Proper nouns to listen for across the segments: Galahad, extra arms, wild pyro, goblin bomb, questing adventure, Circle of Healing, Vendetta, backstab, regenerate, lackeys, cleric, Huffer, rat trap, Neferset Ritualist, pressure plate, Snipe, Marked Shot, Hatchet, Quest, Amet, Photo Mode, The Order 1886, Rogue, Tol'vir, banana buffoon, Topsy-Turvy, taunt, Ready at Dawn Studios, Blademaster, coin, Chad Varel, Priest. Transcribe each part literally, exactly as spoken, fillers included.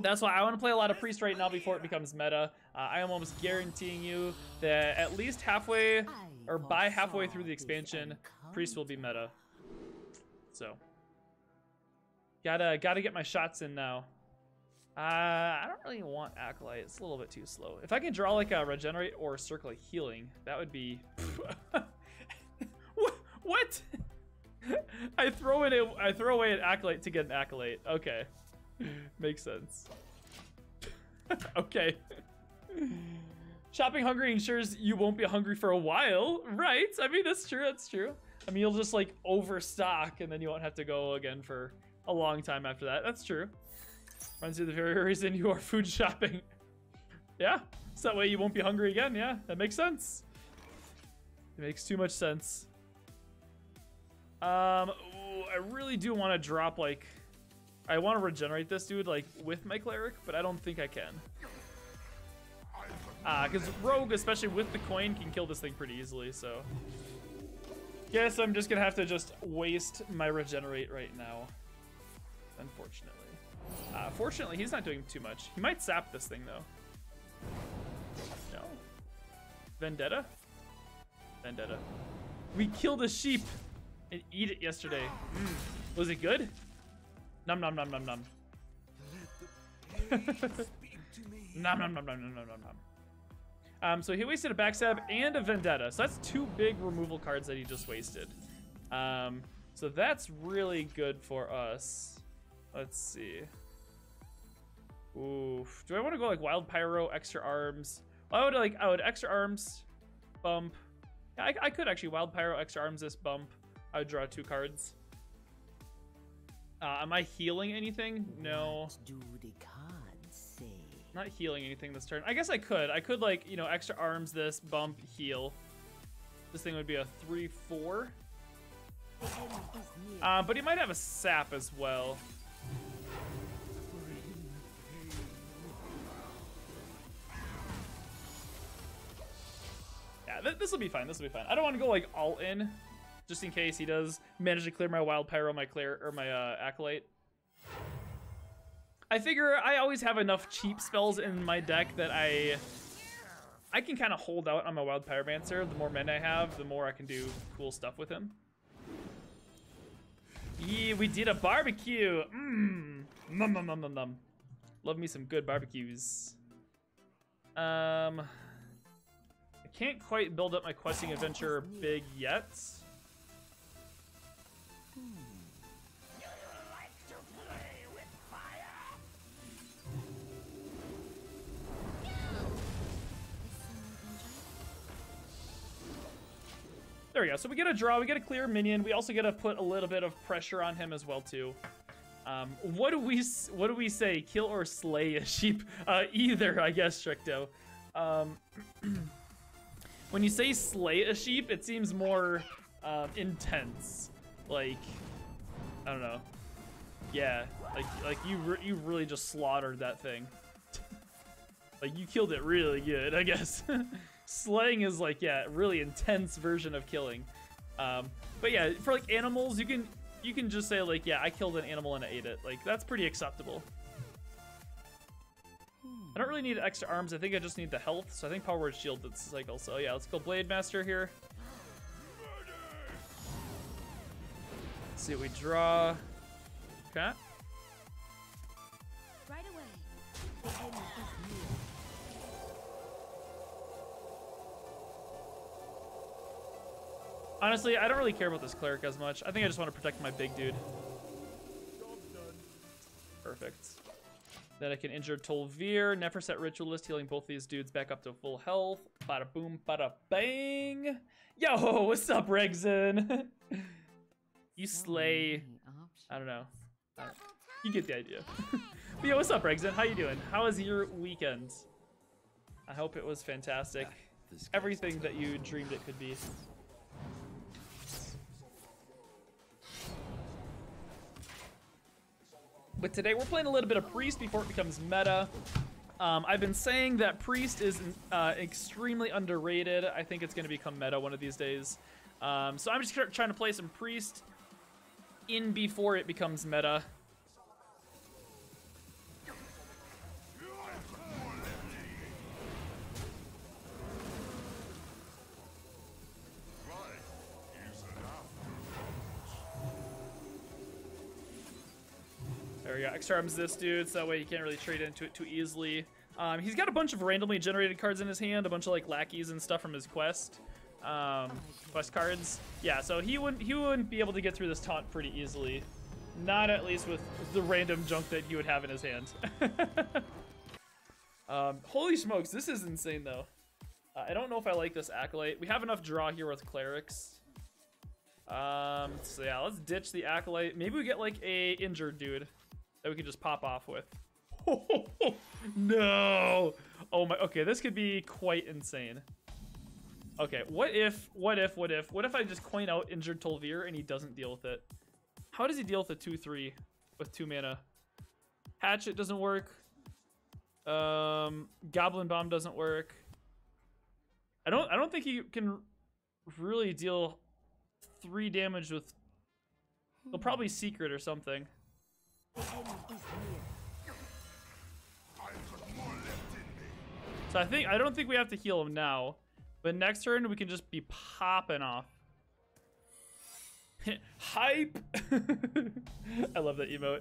That's why I want to play a lot of Priest right now before it becomes meta. Uh, I am almost guaranteeing you that at least halfway, or by halfway through the expansion, Priest will be meta. So, gotta gotta get my shots in now. Uh, I don't really want acolyte. It's a little bit too slow. If I can draw like a regenerate or circle of healing, that would be. What? I throw in a I throw away an acolyte to get an acolyte. Okay. Makes sense. Okay. Shopping hungry ensures you won't be hungry for a while, right? I mean, that's true, that's true. I mean, you'll just like overstock and then you won't have to go again for a long time after that. That's true. Runs through the very reason you are food shopping. Yeah, so that way you won't be hungry again. Yeah, that makes sense. It makes too much sense. Um, ooh, I really do want to drop like... I want to regenerate this dude like with my cleric, but I don't think I can. Ah, uh, because Rogue, especially with the coin, can kill this thing pretty easily, so. Guess I'm just going to have to just waste my regenerate right now. Unfortunately. Uh, fortunately, he's not doing too much. He might sap this thing, though. No. Vendetta? Vendetta. We killed a sheep and eat it yesterday. Mm. Was it good? Nom nom nom nom nom. Nom nom nom nom nom nom nom nom. Um, so he wasted a backstab and a vendetta. So that's two big removal cards that he just wasted. Um, so that's really good for us. Let's see. Oof. Do I want to go like wild pyro, extra arms? Well, I would like I would extra arms, bump. Yeah, I, I could actually wild pyro, extra arms this bump. I would draw two cards. Uh, am I healing anything? No. What do the cards say? Not healing anything this turn. I guess I could. I could like, you know, extra arms this, bump, heal. This thing would be a three four. Uh, but he might have a sap as well. Yeah, th this will be fine. This will be fine. I don't want to go like all in. Just in case he does manage to clear my wild pyro, my clear or my uh, acolyte. I figure I always have enough cheap spells in my deck that I I can kind of hold out on my wild pyromancer. The more men I have, the more I can do cool stuff with him. Yeah, we did a barbecue. Mmm, num num num num num. Love me some good barbecues. Um, I can't quite build up my questing adventure big yet. Hmm. Do you like to play with fire? No. There we go. So we get a draw, we get a clear minion. We also get to put a little bit of pressure on him as well too. Um, what do we what do we say? Kill or slay a sheep? Uh, either, I guess, Stricto. Um, when you say slay a sheep, it seems more um, intense. Like, I don't know. Yeah, like like you re you really just slaughtered that thing. Like you killed it really good, I guess. Slaying is like, yeah, really intense version of killing. Um, but yeah, for like animals, you can you can just say like, yeah, I killed an animal and I ate it. Like that's pretty acceptable. I don't really need extra arms. I think I just need the health. So I think Power Word Shield that's cycle. So yeah, let's go Blademaster here. Let's see what we draw. Okay. Right away. Honestly, I don't really care about this cleric as much. I think I just want to protect my big dude. Perfect. Then I can injure Tol'vir, Neferset Ritualist, healing both these dudes back up to full health. Bada boom, bada bang. Yo, what's up, Regzin? You slay, I don't know, I don't, you get the idea. But yo, what's up, Regzin? How you doing? How was your weekend? I hope it was fantastic. Yeah, everything that you dreamed it could be. But today we're playing a little bit of Priest before it becomes meta. Um, I've been saying that Priest is uh, extremely underrated. I think it's gonna become meta one of these days. Um, so I'm just trying to play some Priest in before it becomes meta. we go. Extra arms this dude, so that way you can't really trade into it too easily. Um, he's got a bunch of randomly generated cards in his hand, a bunch of like lackeys and stuff from his quest. Um, quest cards. Yeah, so he wouldn't he wouldn't be able to get through this taunt pretty easily. Not at least with the random junk that he would have in his hand. um, holy smokes, this is insane though. Uh, I don't know if I like this acolyte. We have enough draw here with clerics. Um, so yeah, let's ditch the acolyte. Maybe we get like a injured dude that we can just pop off with. No! Oh my, okay, this could be quite insane. Okay, what if, what if, what if, what if I just coin out injured Tol'vir and he doesn't deal with it? How does he deal with a two three with two mana? Hatchet doesn't work. Um, goblin bomb doesn't work. I don't, I don't think he can really deal three damage with, he'll probably secret or something. So I think, I don't think we have to heal him now. But next turn, we can just be popping off. Hype! I love that emote.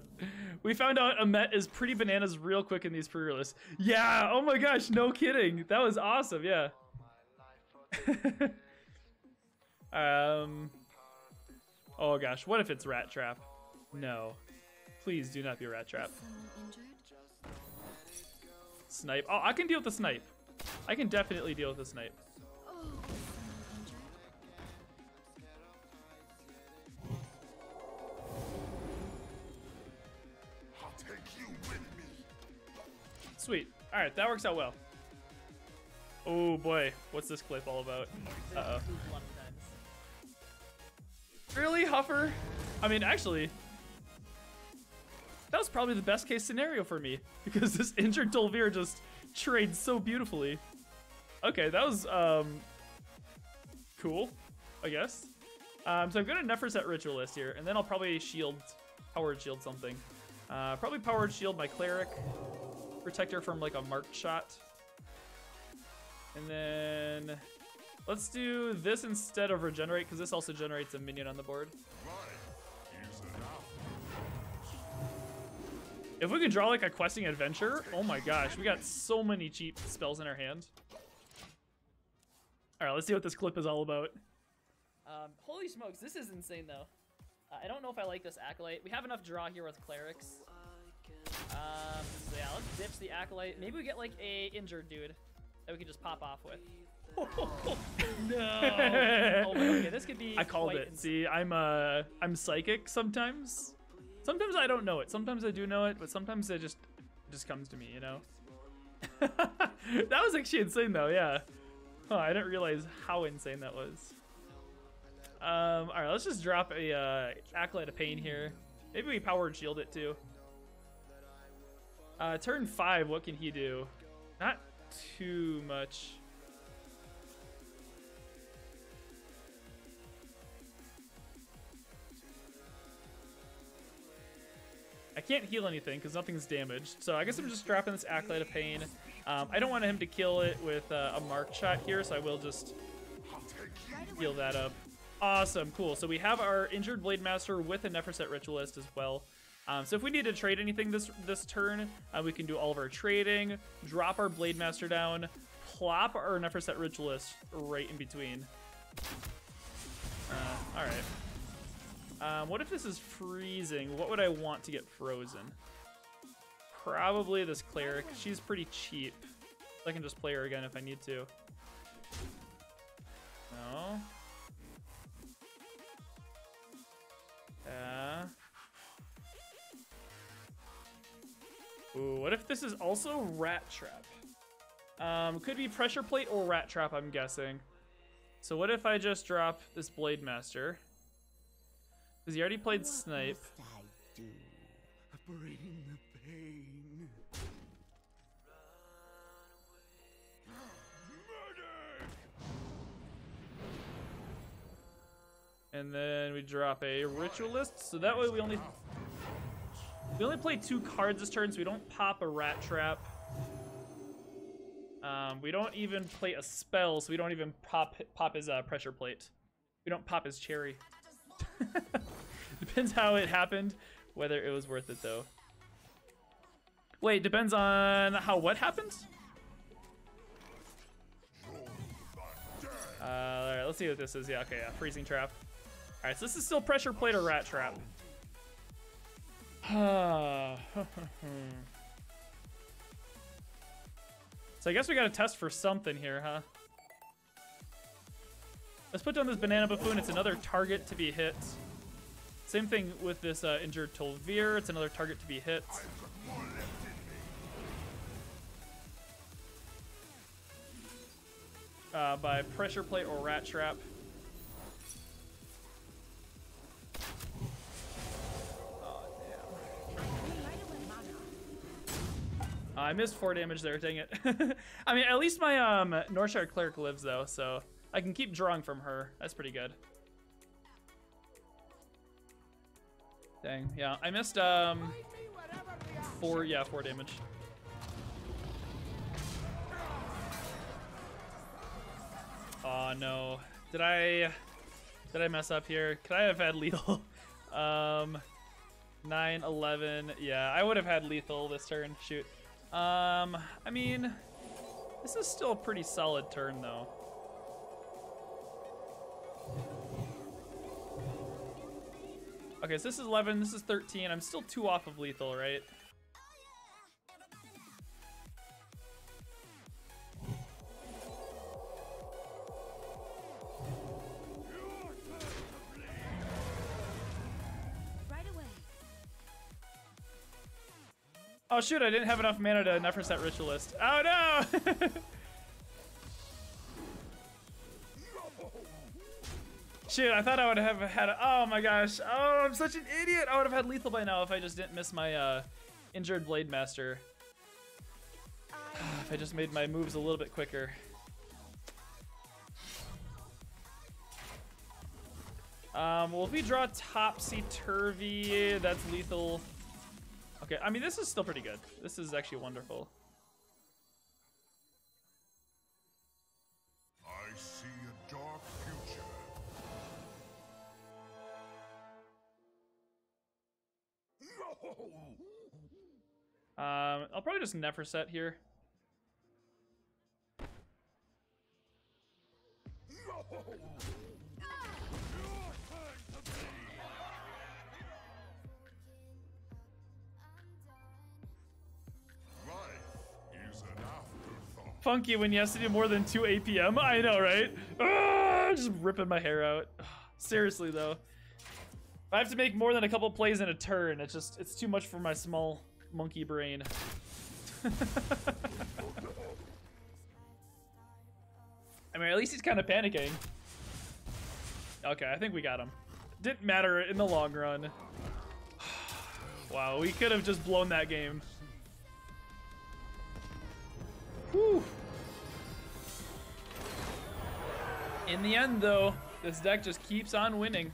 We found out Amet is pretty bananas real quick in these pre-releases. Yeah, oh my gosh, no kidding. That was awesome, yeah. um. Oh gosh, what if it's rat trap? No. Please do not be rat trap. Snipe. Oh, I can deal with the snipe. I can definitely deal with the snipe. Sweet. All right, that works out well. Oh boy, what's this clip all about? Uh oh. Really, Huffer? I mean, actually, that was probably the best case scenario for me because this injured Tol'vir just trades so beautifully. Okay, that was um cool, I guess. Um, so I'm gonna Neferset Ritualist here, and then I'll probably shield, Power Word Shield something. Uh, probably Power Word Shield my cleric. Protect her from like a marked shot. And then let's do this instead of regenerate because this also generates a minion on the board. If we could draw like a questing adventure, oh my gosh, we got so many cheap spells in our hand. All right, let's see what this clip is all about. Um, holy smokes, this is insane though. Uh, I don't know if I like this acolyte. We have enough draw here with clerics. Um, so yeah, let's ditch the acolyte. Maybe we get like a injured dude that we can just pop off with. No. Oh my, okay, this could be. I called it. Insane. See, I'm uh, I'm psychic sometimes. Sometimes I don't know it. Sometimes I do know it, but sometimes it just it just comes to me, you know. That was actually insane though. Yeah. Huh, I didn't realize how insane that was. Um. All right, let's just drop a uh, acolyte of pain here. Maybe we power and shield it too. Uh, turn five, what can he do? Not too much. I can't heal anything because nothing's damaged. So I guess I'm just dropping this acolyte of pain. Um, I don't want him to kill it with uh, a marked shot here, so I will just heal that up. Awesome, cool. So we have our injured Blademaster with a Neferset Ritualist as well. Um, so if we need to trade anything this this turn, uh, we can do all of our trading, drop our Blademaster down, plop our Neferset Ritualist right in between. Uh, all right. Um, what if this is freezing? What would I want to get frozen? Probably this cleric. She's pretty cheap. I can just play her again if I need to. No. Yeah. Uh. Ooh, what if this is also rat trap? Um, could be pressure plate or rat trap, I'm guessing. So what if I just drop this Blademaster? Because he already played snipe. Bring the pain. And then we drop a ritualist, so that way we only. We only play two cards this turn, so we don't pop a rat trap. Um, we don't even play a spell, so we don't even pop pop his uh, pressure plate. We don't pop his cherry. Depends how it happened, whether it was worth it though. Wait, depends on how what happens? Uh, alright, let's see what this is. Yeah, okay, yeah, freezing trap. Alright, so this is still pressure plate or rat trap. So I guess we gotta test for something here, huh? Let's put down this banana buffoon. It's another target to be hit. Same thing with this uh, injured Tol'vir. It's another target to be hit. Uh, by pressure plate or rat trap. Oh, damn. Uh, I missed four damage there, dang it. I mean, at least my um, Northshire Cleric lives, though, so I can keep drawing from her. That's pretty good. Dang, yeah, I missed um, four, yeah, four damage. Oh no, did I, did I mess up here? Could I have had lethal? um, nine, eleven, yeah, I would have had lethal this turn, shoot. Um, I mean, this is still a pretty solid turn though. Okay, so this is eleven, this is thirteen, I'm still two off of lethal, right? Oh shoot, I didn't have enough mana to Neferset Ritualist. Oh no! Shoot, I thought I would have had a, oh my gosh. Oh, I'm such an idiot. I would have had lethal by now if I just didn't miss my uh, injured Blademaster. If I just made my moves a little bit quicker. Um, well, if we draw Topsy-Turvy, that's lethal. Okay, I mean, this is still pretty good. This is actually wonderful. I see a dark future. No! Um, I'll probably just Neferset here. No! Funky when you have to do more than two A P M. I know, right? Ah, just ripping my hair out. Seriously, though. I have to make more than a couple plays in a turn. It's just, it's too much for my small monkey brain. I mean, at least he's kind of panicking. Okay, I think we got him. Didn't matter in the long run. Wow, we could have just blown that game. Whew. In the end, though, this deck just keeps on winning.